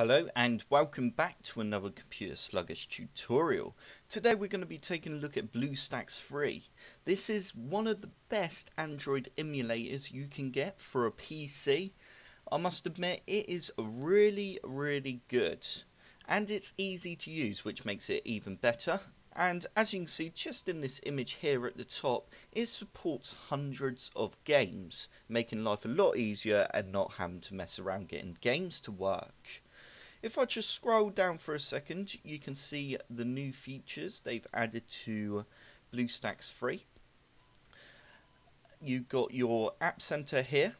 Hello and welcome back to another Computer Sluggish tutorial. Today we're going to be taking a look at BlueStacks 3. This is one of the best Android emulators you can get for a PC. I must admit it is really good and it's easy to use, which makes it even better. And as you can see just in this image here at the top, it supports hundreds of games, making life a lot easier and not having to mess around getting games to work. If I just scroll down for a second, you can see the new features they've added to BlueStacks 3. You've got your App Center here.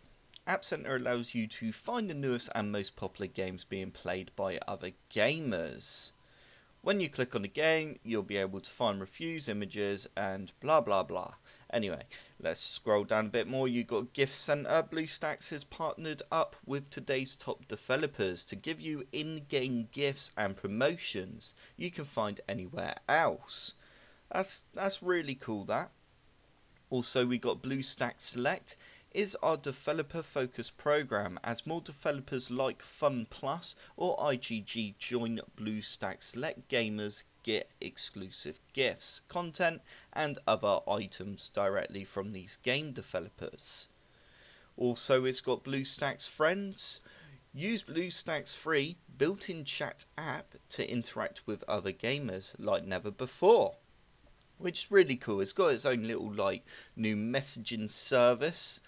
App Center allows you to find the newest and most popular games being played by other gamers. When you click on a game, you'll be able to find reviews, images, and blah blah blah. Anyway, let's scroll down a bit more. You've got Gift Center. BlueStacks has partnered up with today's top developers to give you in-game gifts and promotions you can find anywhere else. That's really cool, that. Also, we got BlueStacks Select is our developer-focused program as more developers like FunPlus or IGG join BlueStacks Select. Gamers get exclusive gifts, content and other items directly from these game developers. Also, it's got BlueStacks Friends. Use BlueStacks 3 built-in chat app to interact with other gamers like never before, which is really cool. It's got its own little like new messaging service,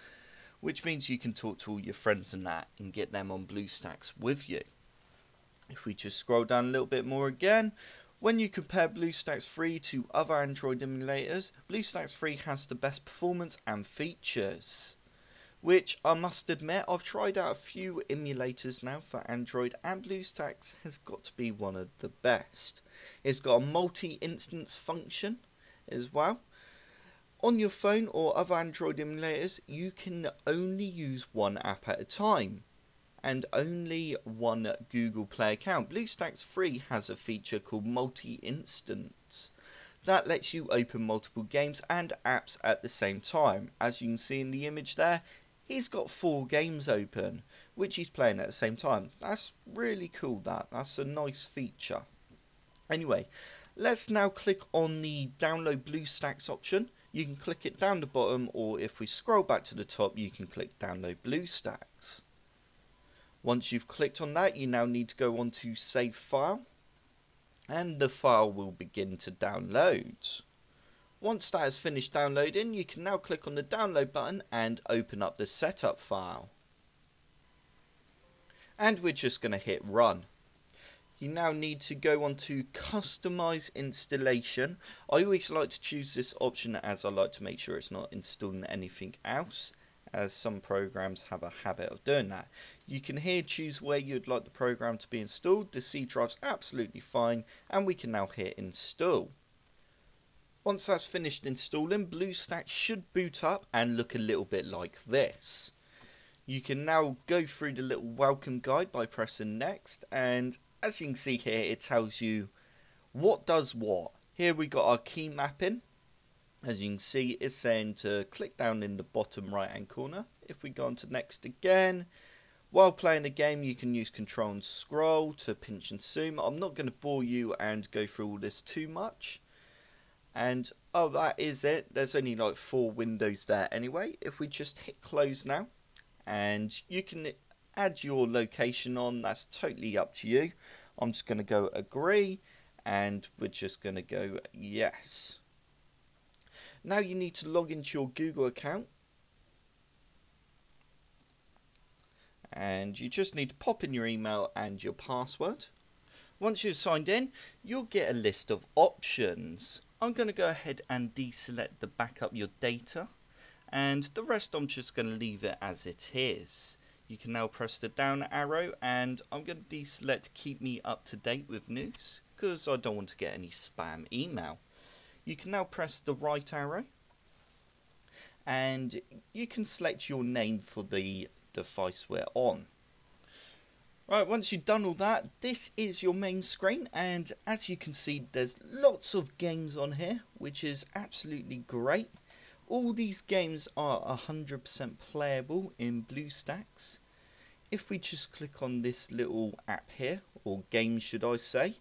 which means you can talk to all your friends and that and get them on BlueStacks with you. If we just scroll down a little bit more again, when you compare BlueStacks 3 to other Android emulators, BlueStacks 3 has the best performance and features, which I must admit, I've tried out a few emulators now for Android and BlueStacks has got to be one of the best. It's got a multi-instance function as well. On your phone or other Android emulators, you can only use one app at a time and only one Google Play account. BlueStacks 3 has a feature called multi-instance that lets you open multiple games and apps at the same time. As you can see in the image there, he's got 4 games open, which he's playing at the same time. That's really cool, that. That's a nice feature. Anyway, let's now click on the download BlueStacks option. You can click it down the bottom, or if we scroll back to the top, you can click download BlueStacks. Once you've clicked on that, you now need to go on to save file and the file will begin to download. Once that is finished downloading, you can now click on the download button and open up the setup file. And we're just going to hit run. You now need to go on to customize installation. I always like to choose this option as I like to make sure it's not installing anything else, as some programs have a habit of doing that. You can here choose where you'd like the program to be installed. The C drive's absolutely fine and we can now hit install. Once that's finished installing, BlueStacks should boot up and look a little bit like this. You can now go through the little welcome guide by pressing next, and as you can see here it tells you what does what. Here we got our key mapping. As you can see, it's saying to click down in the bottom right hand corner. If we go on to next again, while playing a game you can use control and scroll to pinch and zoom. I'm not going to bore you and go through all this too much. And oh, that is it. There's only like 4 windows there anyway. If we just hit close now, and you can add your location on, that's totally up to you. I'm just going to go agree and we're just going to go yes. Now you need to log into your Google account and you just need to pop in your email and your password. Once you're signed in, you'll get a list of options. I'm going to go ahead and deselect the backup your data, and the rest I'm just going to leave it as it is. You can now press the down arrow and I'm going to deselect keep me up to date with news because I don't want to get any spam email. You can now press the right arrow and you can select your name for the device we're on. Right, once you've done all that, this is your main screen, and as you can see there's lots of games on here, which is absolutely great. All these games are 100% playable in BlueStacks. if we just click on this little app here, or game should I say,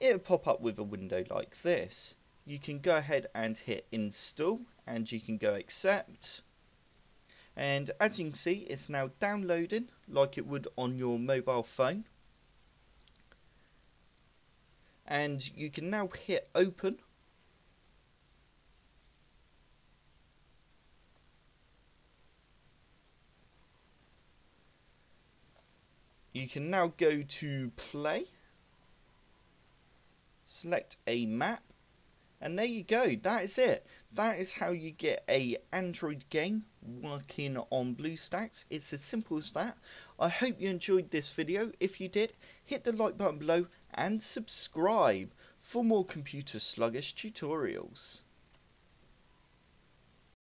it'll pop up with a window like this. You can go ahead and hit install, and you can go accept, and as you can see it's now downloading like it would on your mobile phone, and you can now hit open. You can now go to play, select a map, and there you go, that is it. That is how you get an Android game working on BlueStacks. It's as simple as that. I hope you enjoyed this video. If you did, hit the like button below and subscribe for more Computer Sluggish tutorials.